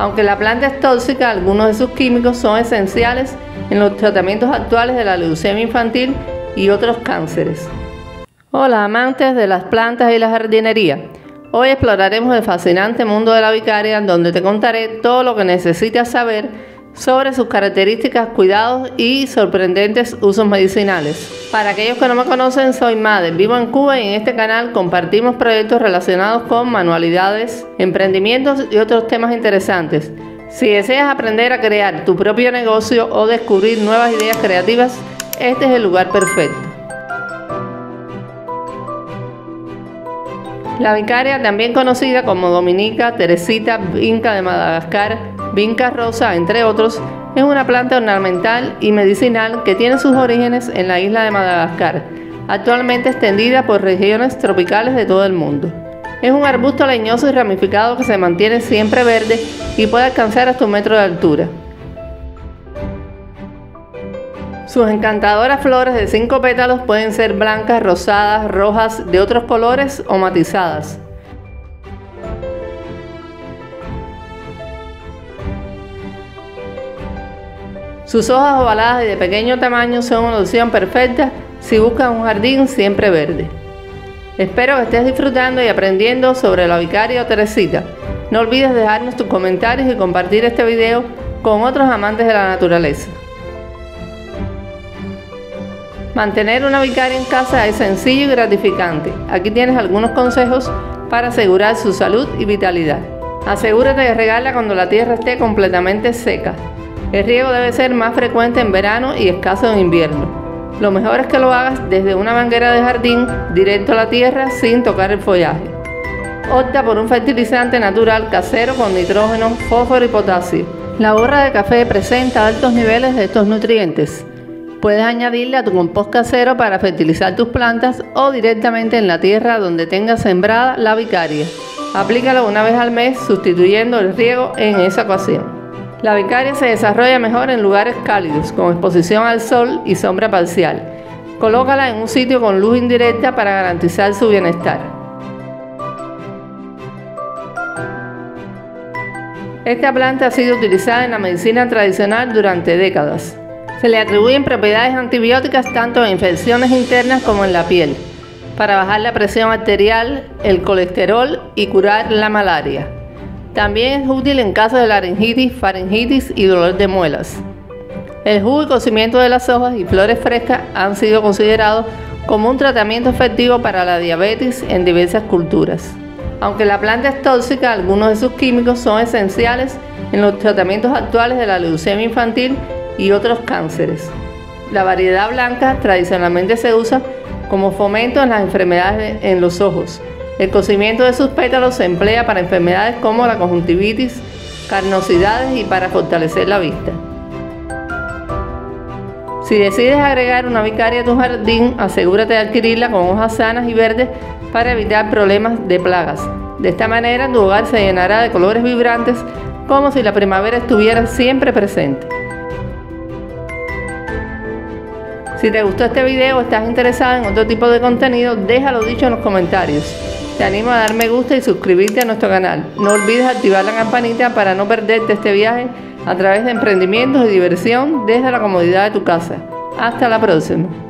Aunque la planta es tóxica, algunos de sus químicos son esenciales en los tratamientos actuales de la leucemia infantil y otros cánceres. Hola amantes de las plantas y la jardinería. Hoy exploraremos el fascinante mundo de la vicaria, donde te contaré todo lo que necesitas saber sobre sus características, cuidados y sorprendentes usos medicinales. Para aquellos que no me conocen, soy Made, vivo en Cuba y en este canal compartimos proyectos relacionados con manualidades, emprendimientos y otros temas interesantes. Si deseas aprender a crear tu propio negocio o descubrir nuevas ideas creativas, este es el lugar perfecto. La vicaria, también conocida como dominica, teresita, vinca de Madagascar, vinca rosa, entre otros, es una planta ornamental y medicinal que tiene sus orígenes en la isla de Madagascar, actualmente extendida por regiones tropicales de todo el mundo. Es un arbusto leñoso y ramificado que se mantiene siempre verde y puede alcanzar hasta 1 metro de altura. Sus encantadoras flores de 5 pétalos pueden ser blancas, rosadas, rojas, de otros colores o matizadas. Sus hojas ovaladas y de pequeño tamaño son una opción perfecta si buscas un jardín siempre verde. Espero que estés disfrutando y aprendiendo sobre la vicaria o teresita. No olvides dejarnos tus comentarios y compartir este video con otros amantes de la naturaleza. Mantener una vicaria en casa es sencillo y gratificante. Aquí tienes algunos consejos para asegurar su salud y vitalidad. Asegúrate de regarla cuando la tierra esté completamente seca. El riego debe ser más frecuente en verano y escaso en invierno. Lo mejor es que lo hagas desde una manguera de jardín directo a la tierra sin tocar el follaje. Opta por un fertilizante natural casero con nitrógeno, fósforo y potasio. La borra de café presenta altos niveles de estos nutrientes. Puedes añadirle a tu compost casero para fertilizar tus plantas o directamente en la tierra donde tengas sembrada la vicaria. Aplícalo una vez al mes sustituyendo el riego en esa ocasión. La vicaria se desarrolla mejor en lugares cálidos, con exposición al sol y sombra parcial. Colócala en un sitio con luz indirecta para garantizar su bienestar. Esta planta ha sido utilizada en la medicina tradicional durante décadas. Se le atribuyen propiedades antibióticas tanto en infecciones internas como en la piel, para bajar la presión arterial, el colesterol y curar la malaria. También es útil en casos de laringitis, faringitis y dolor de muelas. El jugo y cocimiento de las hojas y flores frescas han sido considerados como un tratamiento efectivo para la diabetes en diversas culturas. Aunque la planta es tóxica, algunos de sus químicos son esenciales en los tratamientos actuales de la leucemia infantil y otros cánceres. La variedad blanca tradicionalmente se usa como fomento en las enfermedades en los ojos. El cocimiento de sus pétalos se emplea para enfermedades como la conjuntivitis, carnosidades y para fortalecer la vista. Si decides agregar una vicaria a tu jardín, asegúrate de adquirirla con hojas sanas y verdes para evitar problemas de plagas. De esta manera tu hogar se llenará de colores vibrantes como si la primavera estuviera siempre presente. Si te gustó este video o estás interesado en otro tipo de contenido, déjalo dicho en los comentarios. Te animo a dar me gusta y suscribirte a nuestro canal. No olvides activar la campanita para no perderte este viaje a través de emprendimientos y diversión desde la comodidad de tu casa. Hasta la próxima.